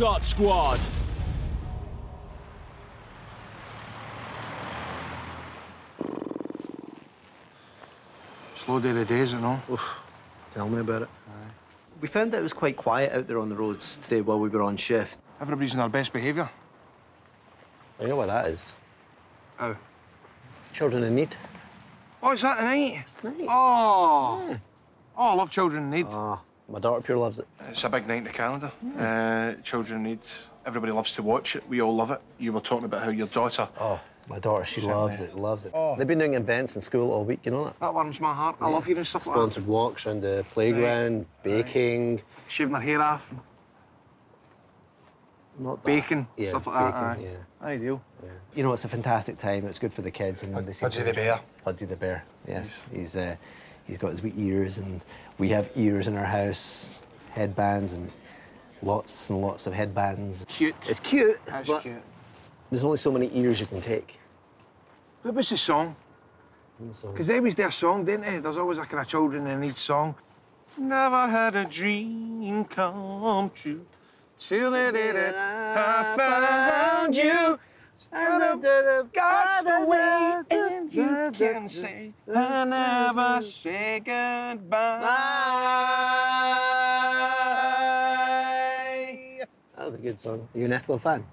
Scot Squad. Slow day to day, isn't it? Oof. Tell me about it. Aye. We found that it was quite quiet out there on the roads today while we were on shift. Everybody's in our best behaviour. I know what that is. Oh. Children in Need. Oh, is that tonight? It's tonight. Oh. Yeah. Oh, I love Children in Need. Oh, my daughter pure loves it. It's a big night in the calendar. Yeah. Children in Need. Everybody loves to watch it. We all love it. You were talking about how your daughter... Oh, my daughter, she loves it, loves it. Oh. They've been doing events in school all week, you know that? That warms my heart. Yeah. I love hearing stuff like that. Sponsored walks around the playground, baking... Shaving her hair off. Not that. Baking, yeah, stuff like that. Baking, yeah. Ideal. Yeah. You know, it's a fantastic time. It's good for the kids. And they see Pudgy the bear. Pudgy the bear, yes. He's got his wee ears, and we have ears in our house, headbands, and lots of headbands. Cute. It's cute. That's cute. There's only so many ears you can take. What was the song? Because they was their song, didn't they? There's always a kind of Children in Need song. Never had a dream come true till it did it. I found you. And that's the way and you can say I never say goodbye. That was a good song. Are you an Ethel fan?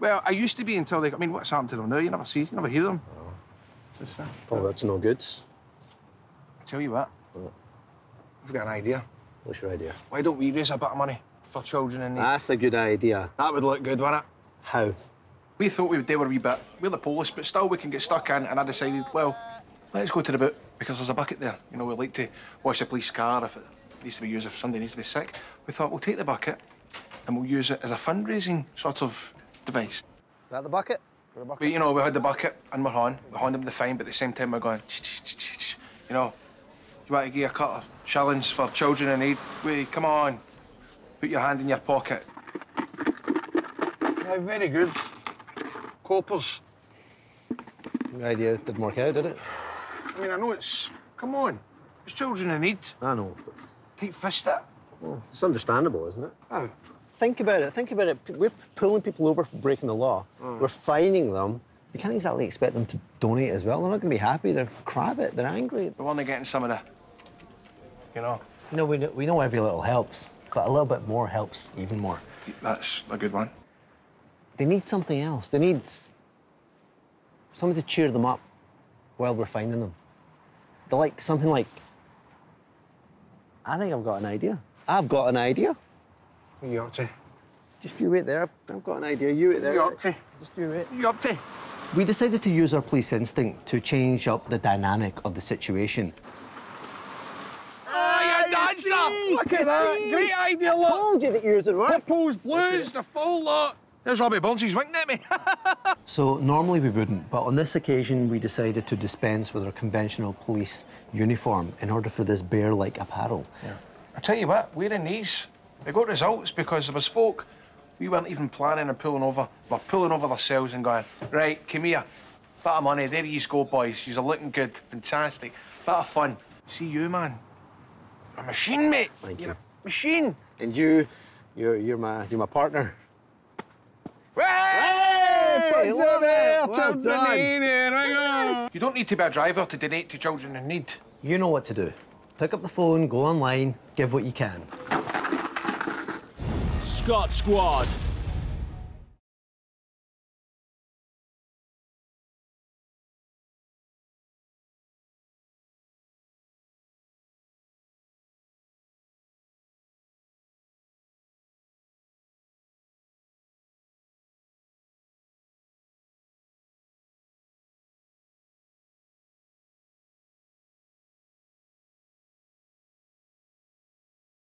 Well, I used to be until they... I mean, what's happened to them now? You never see, you never hear them. Oh, oh that's no good. I tell you what. What? I've got an idea. What's your idea? Why don't we raise a bit of money for Children in Need? That's a good idea. That would look good, wouldn't it? How? We thought we would do a wee bit. We're the police, but still we can get stuck in, and I decided, well, let's go to the boot, because there's a bucket there. You know, we like to wash the police car if it needs to be used, if somebody needs to be sick. We thought we'll take the bucket and we'll use it as a fundraising sort of device. Is that the bucket? For the bucket? But, you know, we had the bucket and we're on. We're on them the fine, but at the same time we're going, you know, you want to give a cutter challenge for Children in Need? Wait, come on. Put your hand in your pocket. Yeah, very good. Coppers. The idea didn't work out, did it? I mean, I know it's... Come on. It's Children in Need. I know. Tight fist it. Well, it's understandable, isn't it? Oh. Think about it. Think about it. We're pulling people over for breaking the law. Mm. We're fining them. You can't exactly expect them to donate as well. They're not going to be happy. They're crabbit. They're angry. They're only getting some of the... You know? You know, we know every little helps, but a little bit more helps even more. That's a good one. They need something else. They need someone to cheer them up while we're finding them. They like something like, I think I've got an idea. I've got an idea. What are you up to? Just you wait there. I've got an idea. You wait there. You up to? Just you wait. You up to? We decided to use our police instinct to change up the dynamic of the situation. Dancer! Look at that. Great idea, look. I told you the ears would work. Purples, blues, the full lot. There's Robbie Bones, he's winking at me. So normally we wouldn't, but on this occasion we decided to dispense with our conventional police uniform in order for this bear-like apparel. Yeah. I tell you what, wearing these, they got results because there was folk we weren't even planning on pulling over. We're pulling over themselves and going, right, come here, bit of money, there you go, boys. You're looking good, fantastic, bit of fun. See you, man. You're a machine, mate. Thank you. You're a machine. And you're my partner. Hey, well, you don't need to be a driver to donate to Children in Need. You know what to do. Pick up the phone, go online, give what you can. Scot Squad.